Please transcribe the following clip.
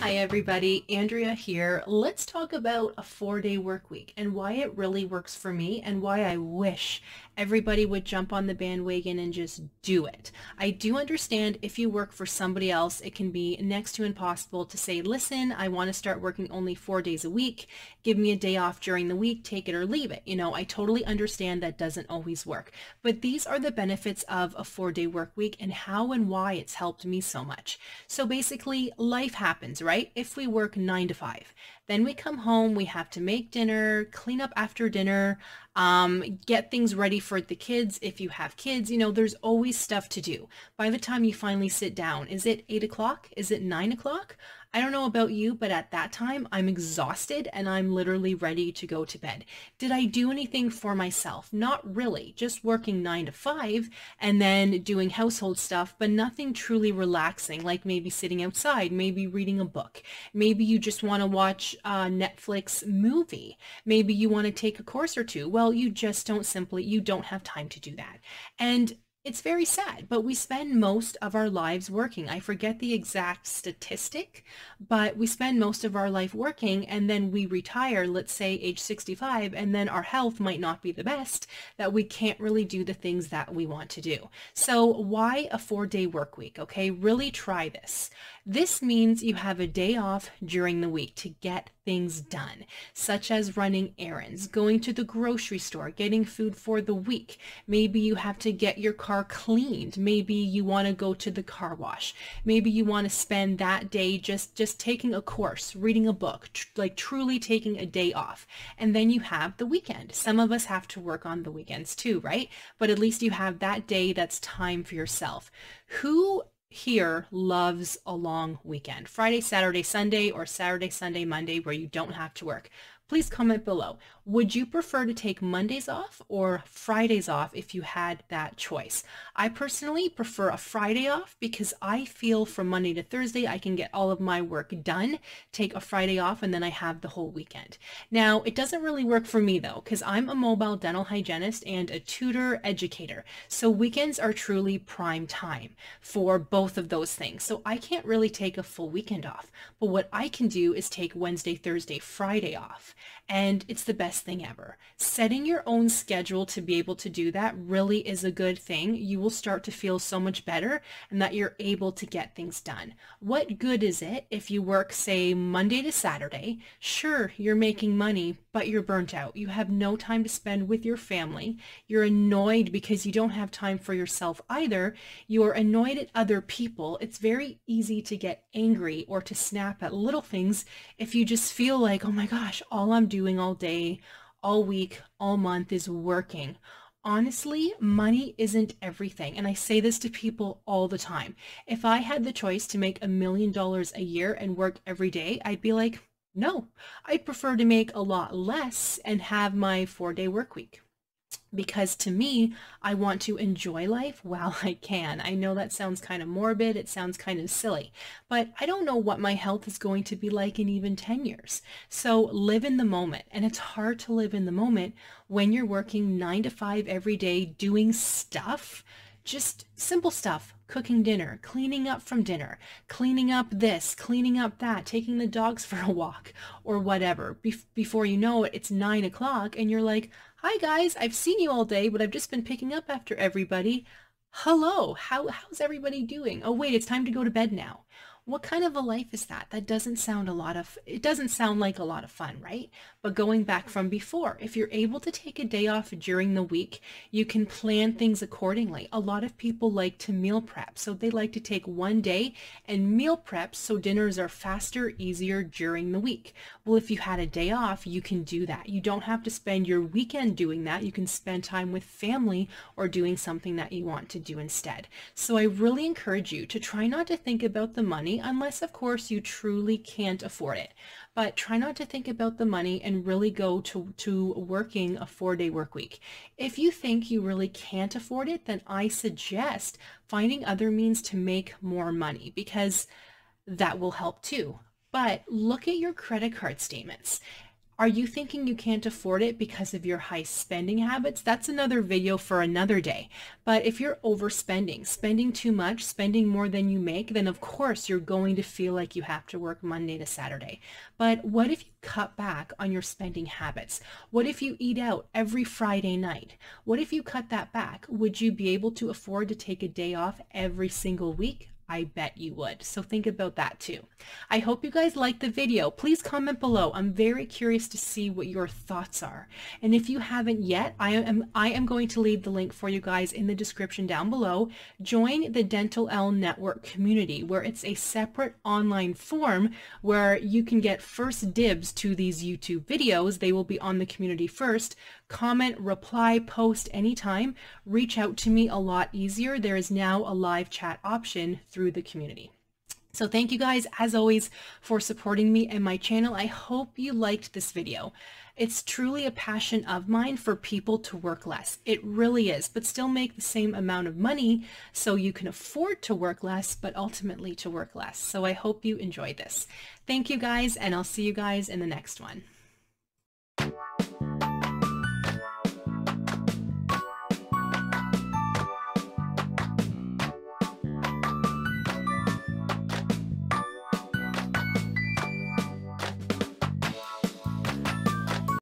Hi everybody, Andrea here. Let's talk about a 4-day work week and why it really works for me and why I wish everybody would jump on the bandwagon and just do it. I do understand if you work for somebody else, it can be next to impossible to say, listen, I want to start working only 4 days a week. Give me a day off during the week, take it or leave it. You know, I totally understand that doesn't always work, but these are the benefits of a 4-day work week and how and why it's helped me so much. So basically life happens, right? If we work 9 to 5, then we come home, we have to make dinner, clean up after dinner, get things ready for the kids. If you have kids, you know, there's always stuff to do. By the time you finally sit down, is it 8 o'clock? Is it 9 o'clock? I don't know about you, but at that time, I'm exhausted and I'm literally ready to go to bed. Did I do anything for myself? Not really, just working 9 to 5 and then doing household stuff, but nothing truly relaxing, like maybe sitting outside, maybe reading a book. Maybe you just want to watch a Netflix movie. Maybe you want to take a course or two. Well, you just don't you don't have time to do that. And it's very sad, but we spend most of our lives working. I forget the exact statistic, but we spend most of our life working and then we retire, let's say age 65, and then our health might not be the best, that we can't really do the things that we want to do. So why a 4-day work week? Okay, really try this. This means you have a day off during the week to get things done, such as running errands, going to the grocery store, getting food for the week. Maybe you have to get your car cleaned. Maybe you want to go to the car wash. Maybe you want to spend that day just taking a course, reading a book, truly taking a day off. And then you have the weekend. Some of us have to work on the weekends too, right? But at least you have that day that's time for yourself. Who here loves a long weekend, Friday, Saturday, Sunday, or Saturday, Sunday, Monday, where you don't have to work? Please comment below. Would you prefer to take Mondays off or Fridays off if you had that choice? I personally prefer a Friday off because I feel from Monday to Thursday, I can get all of my work done, take a Friday off, and then I have the whole weekend. Now, it doesn't really work for me though, because I'm a mobile dental hygienist and a tutor educator. So weekends are truly prime time for both of those things. So I can't really take a full weekend off, but what I can do is take Wednesday, Thursday, Friday off. And it's the best thing ever. Setting your own schedule to be able to do that really is a good thing. You will start to feel so much better and that you're able to get things done. What good is it if you work, say, Monday to Saturday? Sure, you're making money, but you're burnt out. You have no time to spend with your family. You're annoyed because you don't have time for yourself either. You're annoyed at other people. It's very easy to get angry or to snap at little things if you just feel like, oh my gosh, all I'm doing all day, all week, all month is working. Honestly, money isn't everything. And I say this to people all the time. If I had the choice to make $1 million a year and work every day, I'd be like, no, I'd prefer to make a lot less and have my 4-day work week. Because to me, I want to enjoy life while I can. I know that sounds kind of morbid, it sounds kind of silly, but I don't know what my health is going to be like in even 10 years. So live in the moment, and it's hard to live in the moment when you're working 9 to 5 every day doing stuff, just simple stuff. Cooking dinner, cleaning up from dinner, cleaning up this, cleaning up that, taking the dogs for a walk or whatever. Before you know it, it's 9 o'clock and you're like, hi guys, I've seen you all day, but I've just been picking up after everybody. Hello, how's everybody doing? Oh wait, it's time to go to bed now. What kind of a life is that? That doesn't sound it doesn't sound like a lot of fun, right? But going back from before, if you're able to take a day off during the week, you can plan things accordingly. A lot of people like to meal prep. So they like to take one day and meal prep so dinners are faster, easier during the week. Well, if you had a day off, you can do that. You don't have to spend your weekend doing that. You can spend time with family or doing something that you want to do instead. So I really encourage you to try not to think about the money, unless of course you truly can't afford it, but try not to think about the money and really go to working a 4-day work week. If you think you really can't afford it, then I suggest finding other means to make more money, because that will help too. But look at your credit card statements. Are you thinking you can't afford it because of your high spending habits? That's another video for another day. But if you're overspending, spending too much, spending more than you make, then of course you're going to feel like you have to work Monday to Saturday. But what if you cut back on your spending habits? What if you eat out every Friday night? What if you cut that back? Would you be able to afford to take a day off every single week? I bet you would. So think about that too. I hope you guys liked the video. Please comment below. I'm very curious to see what your thoughts are. And if you haven't yet, I am going to leave the link for you guys in the description down below. Join the Dental L Network community, where it's a separate online forum where you can get first dibs to these YouTube videos. They will be on the community first. Comment, reply, post anytime. Reach out to me a lot easier. There is now a live chat option through the community. So thank you guys, as always, for supporting me and my channel. I hope you liked this video. It's truly a passion of mine for people to work less. It really is, but still make the same amount of money so you can afford to work less, but ultimately to work less. So I hope you enjoyed this. Thank you guys, and I'll see you guys in the next one.